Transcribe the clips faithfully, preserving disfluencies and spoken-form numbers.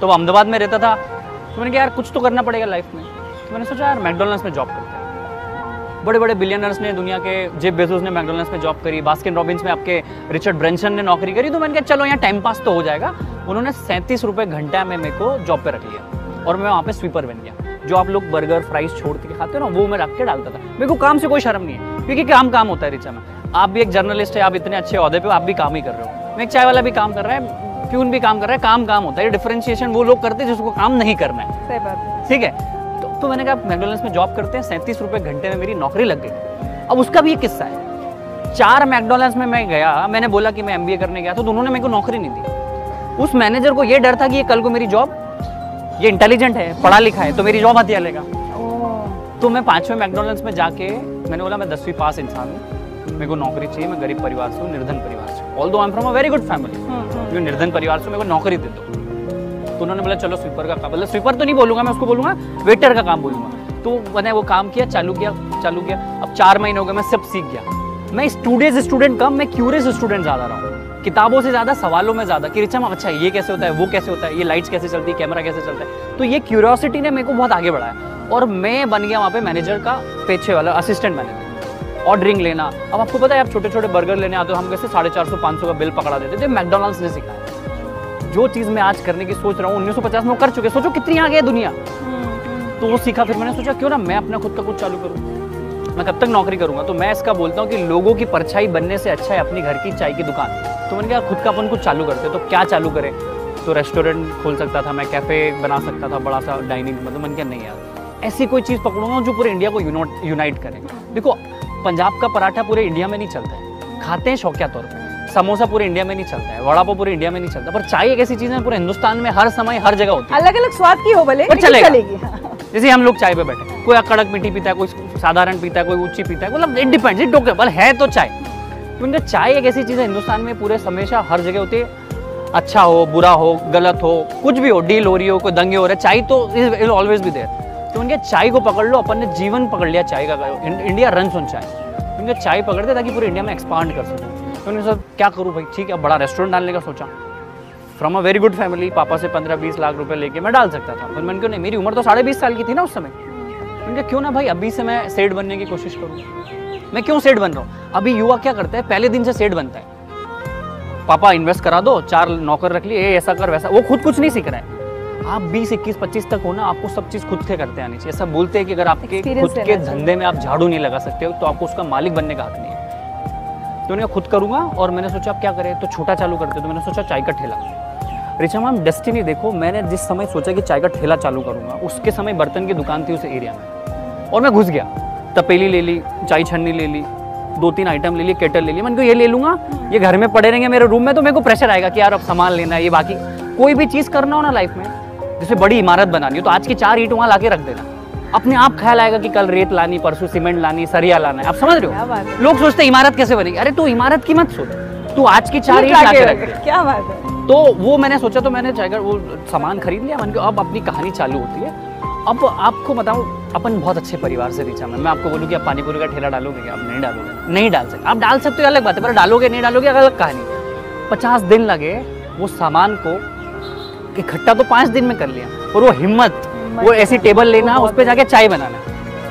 तो वो अहमदाबाद में रहता था। तो मैंने कहा यार कुछ तो करना पड़ेगा लाइफ में। तो मैंने सोचा यार मैकडॉनल्ड्स में जॉब करते हैं। बड़े बड़े बिलियनर्स ने, दुनिया के जेफ बेजोस ने मैकडॉनल्ड्स में जॉब करी, बास्किन रॉबिंस में आपके रिचर्ड ब्रेंसन ने नौकरी करी। तो मैंने कहा चलो यहाँ टाइम पास तो हो जाएगा। उन्होंने सैंतीस रुपये घंटा में मेरे को जॉब पर रख लिया और मैं वहाँ पर स्वीपर बन गया। जो आप लोग बर्गर फ्राइज छोड़ के खाते हो ना, वो मैं रख के डालता था। मेरे को काम से कोई शर्म नहीं है, क्योंकि काम काम होता है। रिचा में आप भी एक जर्नलिस्ट है, आप इतने अच्छे ओहदे पे आप भी काम ही कर रहे हो। मैं एक चाय वाला भी काम कर रहा है, प्यून भी काम कर रहा है। काम काम होता है। डिफरेंशिएशन वो लोग करते हैं जिसको काम नहीं करना है। सही बात है, ठीक है। तो, तो मैंने कहा मैकडॉनल्ड्स में जॉब करते हैं। सैंतीस रुपये घंटे में मेरी नौकरी लग गई। अब उसका भी एक किस्सा है। चार मैकडॉनल्ड्स में मैं गया, मैंने बोला कि मैं एम बी ए करने गया था, तो उन्होंने मेरे को नौकरी नहीं दी। उस मैनेजर को ये डर था कि ये कल को मेरी जॉब, ये इंटेलिजेंट है, पढ़ा लिखा है, तो मेरी जॉब हथिया लेगा। तो मैं पाँचवें मैकडॉनल्ड्स में जाके मैंने बोला मैं दसवीं पास इंसान हूँ, मेरे को नौकरी चाहिए, मैं गरीब परिवार से हूँ, निर्धन परिवार से। Although I am from a very good family, मैं निर्धन परिवार से हूँ, मेरे को नौकरी दे दो। तो उन्होंने बोला चलो स्वीपर का काम, मतलब स्वीपर तो नहीं बोलूँगा मैं उसको, बोलूँगा वेटर का काम बोलूँगा। तो मैंने वो काम किया, चालू किया चालू किया अब चार महीने हो गए, मैं सब सीख गया। मैं स्टूडेंट स्टूडेंट कम, मैं क्यूरियस स्टूडेंट ज़्यादा रहा हूँ, किताबों से ज़्यादा सवालों में ज़्यादा कि रिचा अच्छा ये कैसे होता है, वो कैसे होता है, ये लाइट्स कैसे चलती है, कैमरा कैसे चलता है। तो ये क्यूरियोसिटी ने मेरे को बहुत आगे बढ़ाया और मैं बन गया वहाँ पे मैनेजर का पेशे वाला, असिस्टेंट मैनेजर। ऑर्डरिंग लेना, अब आपको पता है आप छोटे छोटे बर्गर लेने आते हो, हम कैसे साढ़े चार सौ पाँच सौ का बिल पकड़ा देते थे। मैकडॉनल्ड्स ने सिखाया जो चीज़ मैं आज करने की सोच रहा हूँ। उन्नीस सौ पचास में वो कर चुके, सोचो कितनी आगे है दुनिया। तो वो सीखा। फिर मैंने सोचा क्यों ना मैं अपना खुद का कुछ चालू करूँ, मैं कब तक नौकरी करूँगा। तो मैं इसका बोलता हूँ कि लोगों की परछाई बनने से अच्छा है अपनी घर की चाय की दुकान। तो मैंने कहा खुद का अपन कुछ चालू करते। तो क्या चालू करें, तो रेस्टोरेंट खोल सकता था मैं, कैफ़े बना सकता था, बड़ा सा डाइनिंग। मतलब मैंने कहा नहीं यार, ऐसी कोई चीज़ पकड़ूंगा जो पूरे इंडिया को यूनाइट करे। देखो पंजाब का पराठा पूरे इंडिया में नहीं चलता है, खाते हैं शौकिया तौर पर। समोसा पूरे इंडिया में नहीं चलता है, वड़ा पाव पूरे इंडिया में नहीं चलता, पर चाय एक ऐसी चीज है पूरे हिंदुस्तान में हर समय हर जगह होती है। अलग अलग स्वाद की हो भले, पर चलेगा। जैसे हम लोग चाय पे बैठे, कोई कड़क मीठी पीता है, कोई साधारण पीता है, कोई ऊंची पीता है, मतलब इट डिपेंड्स, इट डोकेबल है तो चाय। तो उनका चाय एक ऐसी चीज़ है हिंदुस्तान में पूरे हमेशा हर जगह होती है। अच्छा हो, बुरा हो, गलत हो, कुछ भी हो, डील हो रही हो, कोई दंगे हो रहे, चाय तो इज ऑलवेज बी देयर। तो उनके चाय को पकड़ लो, अपन ने जीवन पकड़ लिया चाय का। इंडिया रन सुन चाय, उनके चाय पकड़ते ताकि पूरे इंडिया में एक्सपांड कर सकूँ। तो उन्होंने सर क्या करूँ भाई, ठीक है बड़ा रेस्टोरेंट डालने का सोचा। From a very good family, पापा से पंद्रह बीस लाख रुपए लेके मैं डाल सकता था। फिर मैंने क्यों नहीं, मेरी उम्र तो साढ़े बीस साल की थी ना उस समय। उनके क्यों ना भाई अभी से मैं सेड बनने की कोशिश करूँ। मैं क्यों सेड बन रहा हूँ, अभी युवा क्या करता है पहले दिन से सेड बनता है। पापा इन्वेस्ट करा दो, चार नौकर रख लिए, ऐसा कर वैसा, वो खुद कुछ नहीं सीख रहा है। आप बीस इक्कीस पच्चीस तक हो ना, आपको सब चीज़ खुद से करते आनी चाहिए। ऐसा बोलते हैं कि अगर आपके खुद के धंधे में आप झाड़ू नहीं लगा सकते हो तो आपको उसका मालिक बनने का हक नहीं है। तो मैंने खुद करूँगा और मैंने सोचा आप क्या करें, तो छोटा चालू करते। तो मैंने सोचा चाय का ठेला। रिचा मैम डेस्टिनी देखो, मैंने जिस समय सोचा कि चाय का ठेला चालू करूँगा, उसके समय बर्तन की दुकान थी उस एरिया में, और मैं घुस गया। तपेली ले ली, चाय छन्नी ले ली, दो तीन आइटम ले लिए, केटल ले ली। मैंने ये ले लूँगा, ये घर में पड़े रहेंगे मेरे रूम में, तो मेरे को प्रेशर आएगा कि यार अब सामान लेना है। ये बाकी कोई भी चीज़ करना हो ना लाइफ में, जैसे बड़ी इमारत बनानी हो तो आज की चार ईंट वहाँ लाके रख देना, अपने आप ख्याल आएगा कि कल रेत लानी, परसों सीमेंट लानी, सरिया लाना है। आप समझ रहे हो, लोग सोचते हैं इमारत कैसे बनेगी, अरे तू इमारत की मत सोच, तू आज की चार ईंट लाके रख दे। क्या बात है। तो वो मैंने सोचा, तो मैंने चाहे वो सामान खरीद लिया। मैंने अब अपनी कहानी चालू होती है। अब आपको बताऊँ, अपन बहुत अच्छे परिवार से रिचा मैं मैं आपको बोलूँ कि आप पानीपुरी का ठेला डालोगे, आप नहीं डालोगे, नहीं डाल सकते। आप डाल सकते हो अलग बात है, पर डालोगे नहीं डालोगे अलग कहानी। पचास दिन लगे वो सामान को इकट्ठा, तो पाँच दिन में कर लिया। और वो हिम्मत, वो ऐसी टेबल लेना, उस पर जाके चाय बनाना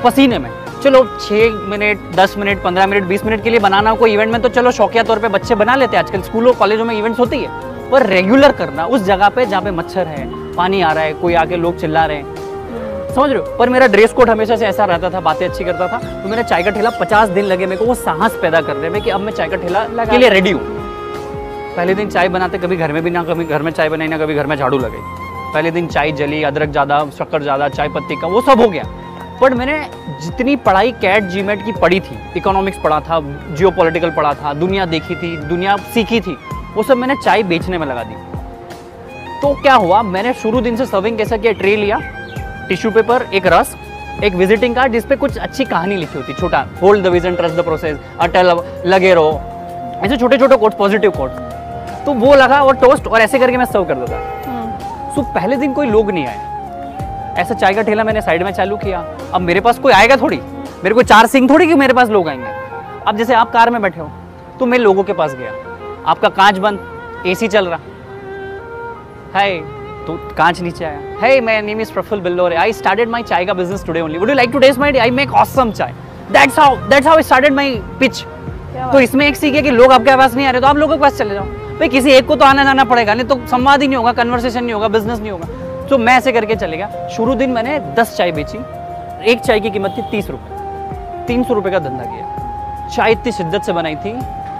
पसीने में। चलो छः मिनट दस मिनट पंद्रह मिनट बीस मिनट के लिए बनाना कोई इवेंट में, तो चलो शौकिया तौर पे बच्चे बना लेते हैं, आजकल स्कूलों कॉलेजों में इवेंट्स होती है। पर रेगुलर करना उस जगह पे जहाँ पे मच्छर है, पानी आ रहा है, कोई आके लोग चिल्ला रहे हैं, समझ रहे हो। पर मेरा ड्रेस कोड हमेशा से ऐसा रहता था, बातें अच्छी करता था। तो मेरा चाय का ठेला पचास दिन लगे मेरे को वो साहस पैदा करने में कि अब मैं चाय का ठेला के लिए रेडी हूँ। पहले दिन चाय बनाते, कभी घर में भी ना, कभी घर में चाय बनाई ना, कभी घर में झाड़ू लगे। पहले दिन चाय जली, अदरक ज़्यादा, शक्कर ज़्यादा, चाय पत्ती का, वो सब हो गया। बट मैंने जितनी पढ़ाई कैट जीमेट की पढ़ी थी, इकोनॉमिक्स पढ़ा था, जियो पोलिटिकल पढ़ा था, दुनिया देखी थी, दुनिया सीखी थी, वो सब मैंने चाय बेचने में लगा दी। तो क्या हुआ, मैंने शुरू दिन से सर्विंग कैसा किया, ट्रे लिया, टिश्यू पेपर, एक रस, एक विजिटिंग कार्ड जिसपे कुछ अच्छी कहानी लिखी होती, छोटा hold the vision, trust the process, अटल लगे रहो, ऐसे छोटे छोटे कोट्स, पॉजिटिव कोट्स। तो वो लगा और टोस्ट और ऐसे करके मैं सर्व कर देता। सो पहले दिन कोई लोग नहीं आए, ऐसा चाय का ठेला मैंने साइड में चालू किया। अब मेरे पास कोई आएगा थोड़ी, मेरे को चार सिंह थोड़ी कि मेरे पास लोग आएंगे। अब जैसे आप कार में बैठे हो, तो मैं लोगों के पास गया, आपका कांच बंद, एसी चल रहा, हाय तो कांच नीचे आया। Hey, my name is Praful Billore. I started my chai ka business today only. Would you like to taste my? I make awesome chai. That's how. That's how I started my pitch. तो इसमें एक सीख है कि लोग आपके पास नहीं आ रहे तो आप लोगों के पास चले जाओ भाई, किसी एक को तो आना जाना पड़ेगा, नहीं तो संवाद ही नहीं होगा, कन्वर्सेशन नहीं होगा, बिजनेस नहीं होगा। तो मैं ऐसे करके चले गया। शुरू दिन मैंने दस चाय बेची, एक चाय की कीमत थी तीस रुपये, तीन सौ रुपये का धंधा किया। चाय इतनी शिद्दत से बनाई थी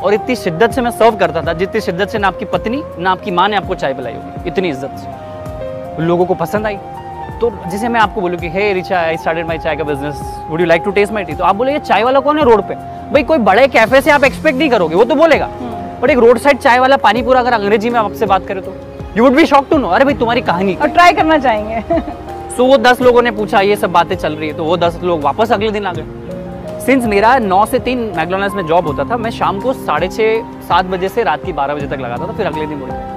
और इतनी शिद्दत से मैं सर्व करता था जितनी शिद्दत से ना आपकी पत्नी ना आपकी माँ ने आपको चाय पिलाई होगी, इतनी इज्जत से। लोगों को पसंद आई, तो जिसे मैं आपको बोलूँ कि hey Richa, I started my chai का business, would you like to taste my tea, तो आप बोले चाय वाला कौन है रोड पे? भाई कोई बड़े कैफे से आप एक्सपेक्ट नहीं करोगे, वो तो बोलेगा, बट एक रोड साइड चाय वाला पानी पूरा अगर अंग्रेजी में आपसे बात करें तो you would be shocked to know, अरे भाई तुम्हारी कहानी, और ट्राई करना चाहेंगे। सो वो दस लोगों ने पूछा, ये सब बातें चल रही है, तो वो दस लोग वापस अगले दिन आ गए। सिंस मेरा नौ से तीन मैगलोनास में जॉब होता था, मैं शाम को साढ़े छः सात बजे से रात की बारह बजे तक लगाता था, फिर अगले दिन बोलता